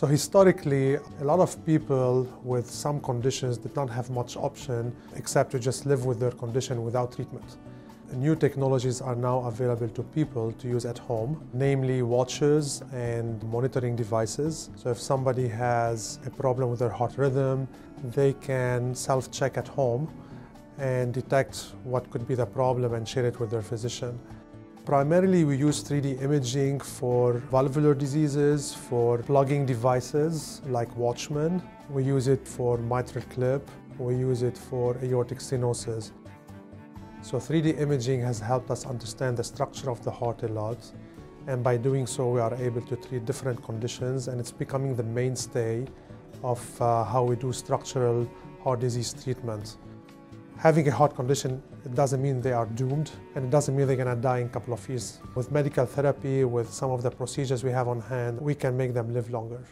So historically, a lot of people with some conditions did not have much option except to just live with their condition without treatment. New technologies are now available to people to use at home, namely watches and monitoring devices. So if somebody has a problem with their heart rhythm, they can self-check at home and detect what could be the problem and share it with their physician. Primarily, we use 3D imaging for valvular diseases, for plugging devices like Watchman. We use it for mitral clip. We use it for aortic stenosis. So 3D imaging has helped us understand the structure of the heart a lot, and by doing so we are able to treat different conditions, and it's becoming the mainstay of how we do structural heart disease treatment. Having a heart condition, it doesn't mean they are doomed, and it doesn't mean they're going to die in a couple of years. With medical therapy, with some of the procedures we have on hand, we can make them live longer.